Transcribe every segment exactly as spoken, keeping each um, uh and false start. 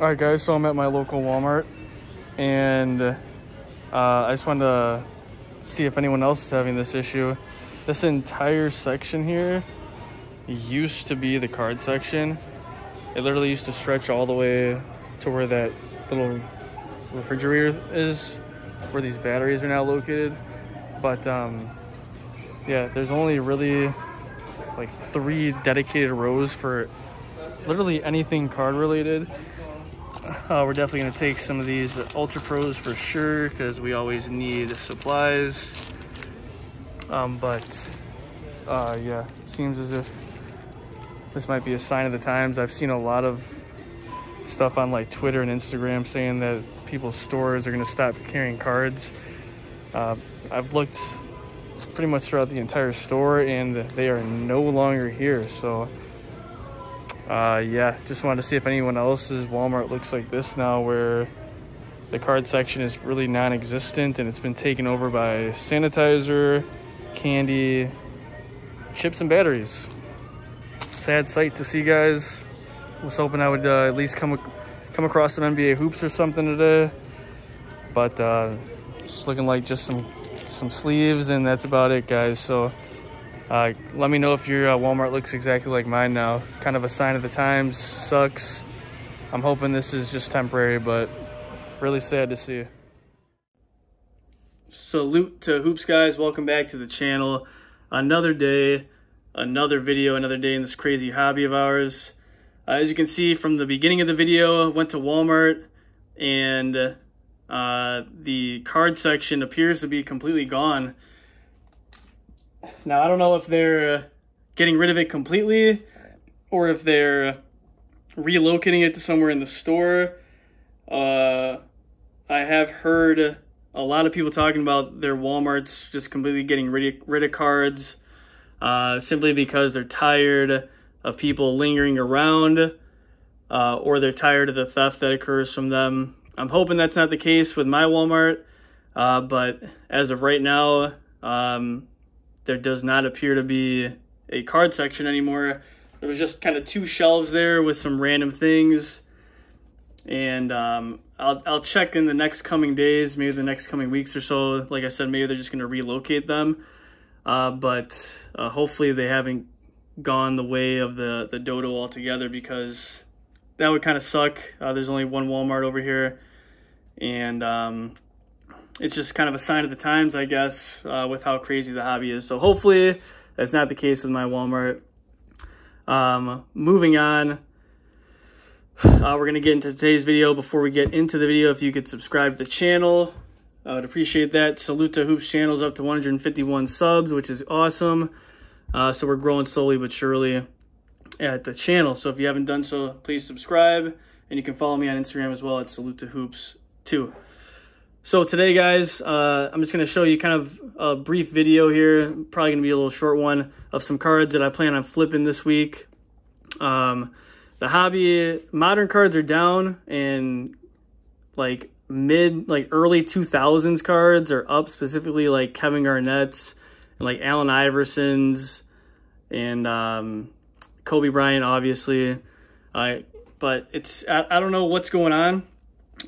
All right, guys, so I'm at my local Walmart, and uh, I just wanted to see if anyone else is having this issue. This entire section here used to be the card section. It literally used to stretch all the way to where that little refrigerator is, where these batteries are now located. But um, yeah, there's only really like three dedicated rows for literally anything card related. Uh, we're definitely going to take some of these Ultra Pros for sure, because we always need supplies. Um, but uh, yeah, it seems as if this might be a sign of the times. I've seen a lot of stuff on like Twitter and Instagram saying that people's stores are going to stop carrying cards. Uh, I've looked pretty much throughout the entire store, and they are no longer here. So Uh, yeah, just wanted to see if anyone else's Walmart looks like this now, where the card section is really non-existent and it's been taken over by sanitizer, candy, chips, and batteries. Sad sight to see, guys. Was hoping I would uh, at least come come across some N B A Hoops or something today, but uh, just looking like just some some sleeves, and that's about it, guys. So Uh, let me know if your uh, Walmart looks exactly like mine now. Kind of a sign of the times. Sucks. I'm hoping this is just temporary, but really sad to see. Salute to Hoops, guys. Welcome back to the channel. Another day, another video, another day in this crazy hobby of ours. Uh, as you can see from the beginning of the video, I went to Walmart, and uh, the card section appears to be completely gone. Now, I don't know if they're getting rid of it completely or if they're relocating it to somewhere in the store. Uh, I have heard a lot of people talking about their Walmarts just completely getting rid of, rid of cards uh, simply because they're tired of people lingering around, uh, or they're tired of the theft that occurs from them. I'm hoping that's not the case with my Walmart, uh, but as of right now, um, there does not appear to be a card section anymore. There was just kind of two shelves there with some random things. And um, I'll, I'll check in the next coming days, maybe the next coming weeks or so. Like I said, maybe they're just going to relocate them. Uh, but uh, hopefully they haven't gone the way of the, the dodo altogether, because that would kind of suck. Uh, there's only one Walmart over here. And Um, it's just kind of a sign of the times, I guess, uh, with how crazy the hobby is. So hopefully that's not the case with my Walmart. Um, moving on, uh, we're going to get into today's video. Before we get into the video, if you could subscribe to the channel, I would appreciate that. Salute to Hoops channels up to one hundred fifty-one subs, which is awesome. Uh, so we're growing slowly but surely at the channel. So if you haven't done so, please subscribe. And you can follow me on Instagram as well at Salute to Hoops too. So today, guys, uh, I'm just going to show you kind of a brief video here, probably going to be a little short one, of some cards that I plan on flipping this week. Um, the hobby, modern cards are down, and like mid, like early two thousands cards are up, specifically like Kevin Garnett's, and like Allen Iverson's, and um, Kobe Bryant, obviously. Uh, but it's, I, I don't know what's going on.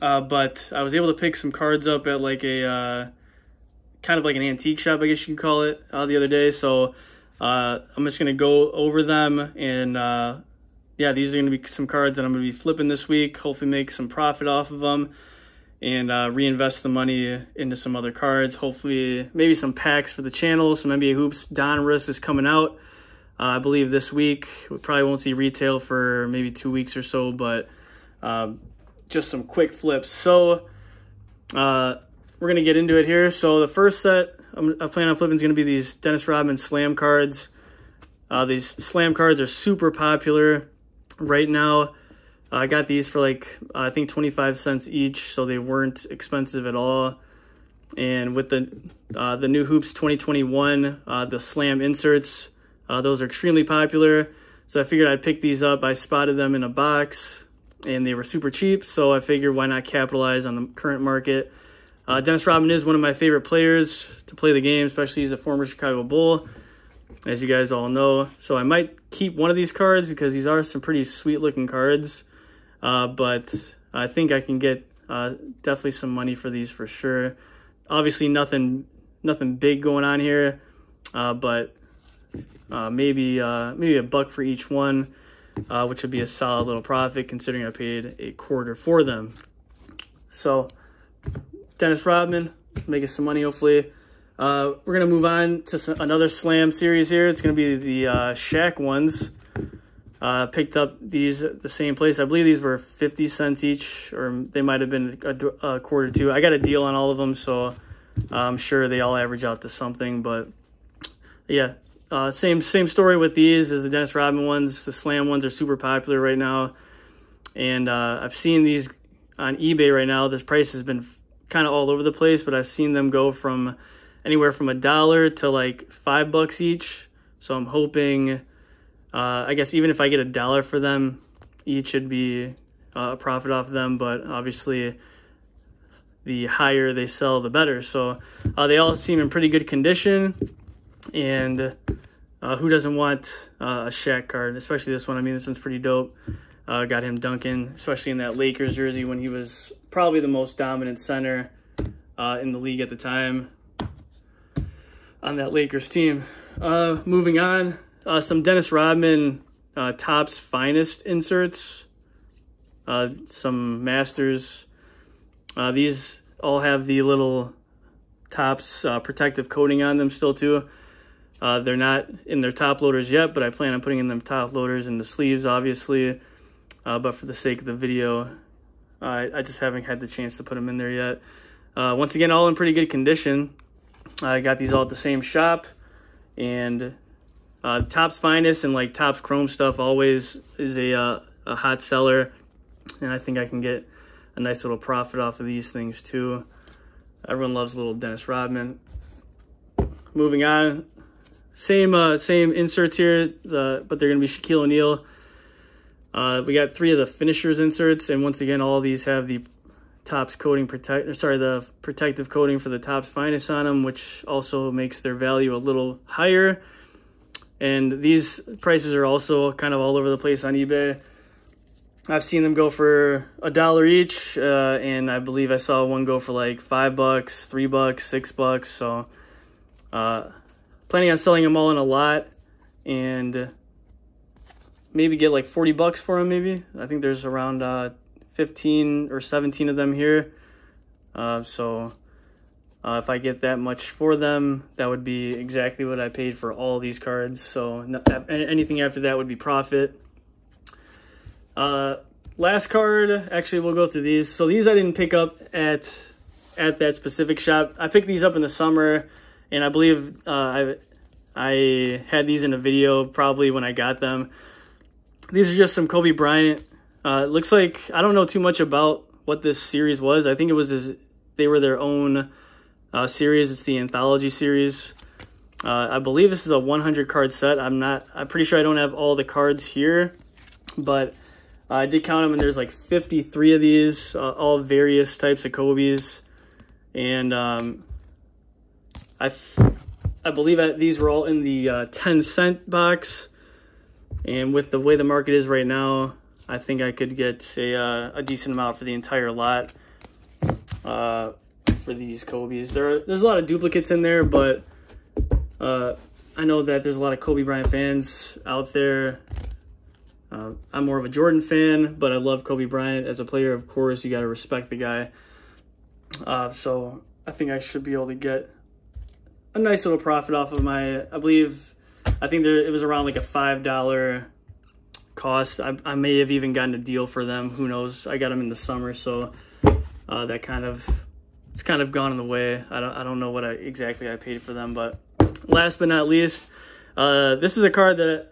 Uh, but I was able to pick some cards up at like a uh, kind of like an antique shop, I guess you can call it, uh, the other day. So uh, I'm just going to go over them. And uh, yeah, these are going to be some cards that I'm going to be flipping this week. Hopefully make some profit off of them and uh, reinvest the money into some other cards. Hopefully maybe some packs for the channel, some N B A Hoops. Donruss is coming out, uh, I believe, this week. We probably won't see retail for maybe two weeks or so, but Um, just some quick flips. So uh, we're going to get into it here. So the first set I'm, I plan on flipping is going to be these Dennis Rodman Slam cards. Uh, these Slam cards are super popular right now. Uh, I got these for like, uh, I think twenty-five cents each, so they weren't expensive at all. And with the uh, the new Hoops twenty twenty-one, uh, the Slam inserts, uh, those are extremely popular. So I figured I'd pick these up. I spotted them in a box, and they were super cheap, so I figured why not capitalize on the current market. Uh, Dennis Rodman is one of my favorite players to play the game, especially he's a former Chicago Bull, as you guys all know. So I might keep one of these cards because these are some pretty sweet-looking cards. Uh, but I think I can get uh, definitely some money for these for sure. Obviously nothing nothing big going on here, uh, but uh, maybe uh, maybe a buck for each one, uh, which would be a solid little profit considering I paid a quarter for them. So Dennis Rodman making some money hopefully. Uh, we're going to move on to some, another slam series here. It's going to be the uh, Shaq ones. Uh, picked up these at the same place. I believe these were fifty cents each, or they might have been a, a quarter too. I got a deal on all of them, so I'm sure they all average out to something. But, yeah, uh, same same story with these as the Dennis Rodman ones. The slam ones are super popular right now. And uh, I've seen these on eBay right now. This price has been kind of all over the place, but I've seen them go from – anywhere from a dollar to like five bucks each. So I'm hoping, uh, I guess even if I get a dollar for them, each would be uh, a profit off them. But obviously the higher they sell, the better. So uh, they all seem in pretty good condition. And uh, who doesn't want uh, a Shaq card, especially this one? I mean, this one's pretty dope. Uh, got him dunking, especially in that Lakers jersey when he was probably the most dominant center uh, in the league at the time on that Lakers team. Uh, moving on, uh, some Dennis Rodman uh, Topps Finest inserts, uh, some Masters. Uh, these all have the little Topps uh, protective coating on them still too. Uh, they're not in their top loaders yet, but I plan on putting in them top loaders in the sleeves, obviously. Uh, but for the sake of the video, I, I just haven't had the chance to put them in there yet. Uh, once again, all in pretty good condition. I got these all at the same shop, and uh, Topps Finest and like Topps Chrome stuff always is a, uh, a hot seller, and I think I can get a nice little profit off of these things too. Everyone loves little Dennis Rodman. Moving on, same uh, same inserts here, uh, but they're going to be Shaquille O'Neal. Uh, we got three of the finishers inserts, and once again, all these have the Topps coating protect, sorry, the protective coating for the Topps Finest on them, which also makes their value a little higher. And these prices are also kind of all over the place on eBay. I've seen them go for a dollar each, uh, and I believe I saw one go for like five bucks, three bucks, six bucks. So, uh, planning on selling them all in a lot, and maybe get like forty bucks for them. Maybe I think there's around uh. fifteen or seventeen of them here, uh, so uh, if I get that much for them, that would be exactly what I paid for all these cards, so no, anything after that would be profit. Uh, last card, actually we'll go through these. So these I didn't pick up at at that specific shop. I picked these up in the summer, and I believe uh, I, I had these in a video probably when I got them. These are just some Kobe Bryant. Uh, it looks like, I don't know too much about what this series was. I think it was, this, they were their own uh, series. It's the Anthology series. Uh, I believe this is a one hundred card set. I'm not, I'm pretty sure I don't have all the cards here, but uh, I did count them, and there's like fifty-three of these, uh, all various types of Kobe's. And um, I, I believe that these were all in the uh, ten cent box. And with the way the market is right now, I think I could get a, uh, a decent amount for the entire lot uh, for these Kobe's. There are, there's a lot of duplicates in there, but uh, I know that there's a lot of Kobe Bryant fans out there. Uh, I'm more of a Jordan fan, but I love Kobe Bryant as a player. Of course, you got to respect the guy. Uh, so I think I should be able to get a nice little profit off of my, I believe, I think there, it was around like a five dollar cost. I, I may have even gotten a deal for them, who knows. I got them in the summer, so uh that kind of it's kind of gone in the way. I don't, I don't know what I exactly I paid for them. But last but not least, uh this is a card that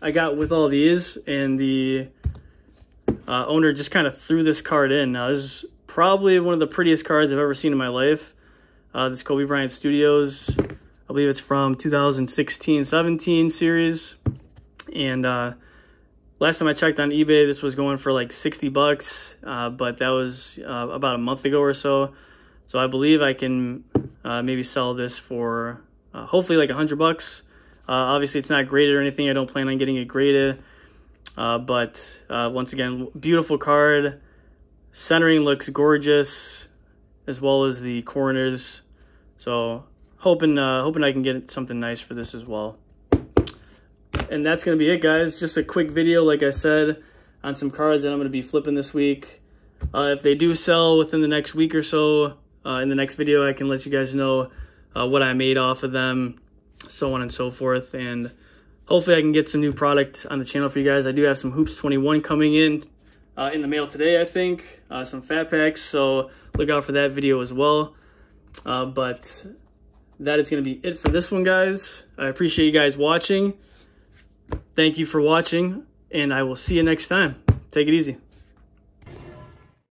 I got with all these, and the uh owner just kind of threw this card in. Now this is probably one of the prettiest cards I've ever seen in my life. Uh this Kobe Bryant Studios, I believe it's from two thousand sixteen seventeen series, and uh last time I checked on eBay, this was going for like sixty bucks, uh, but that was uh, about a month ago or so. So I believe I can uh, maybe sell this for uh, hopefully like one hundred bucks. Uh, obviously, it's not graded or anything. I don't plan on getting it graded. Uh, but uh, once again, beautiful card. Centering looks gorgeous, as well as the corners. So hoping, uh, hoping I can get something nice for this as well. And that's going to be it, guys. Just a quick video, like I said, on some cards that I'm going to be flipping this week. Uh, if they do sell within the next week or so, uh, in the next video, I can let you guys know uh, what I made off of them, so on and so forth. And hopefully I can get some new product on the channel for you guys. I do have some Hoops twenty-one coming in uh, in the mail today, I think. Uh, some fat packs, so look out for that video as well. Uh, but that is going to be it for this one, guys. I appreciate you guys watching. Thank you for watching, and I will see you next time. Take it easy.